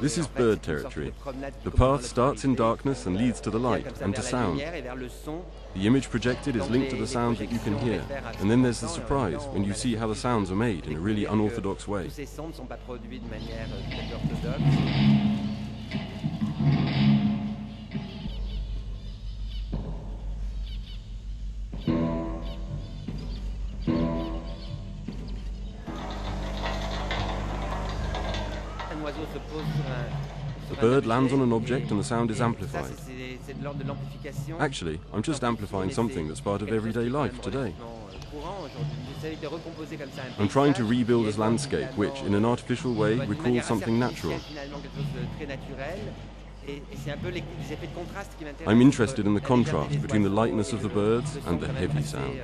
This is bird territory. The path starts in darkness and leads to the light and to sound. The image projected is linked to the sound that you can hear, and then there's the surprise when you see how the sounds are made in a really unorthodox way. The bird lands on an object and the sound is amplified. Actually, I'm just amplifying something that's part of everyday life today. I'm trying to rebuild a landscape which, in an artificial way, recalls something natural. I'm interested in the contrast between the lightness of the birds and the heavy sound.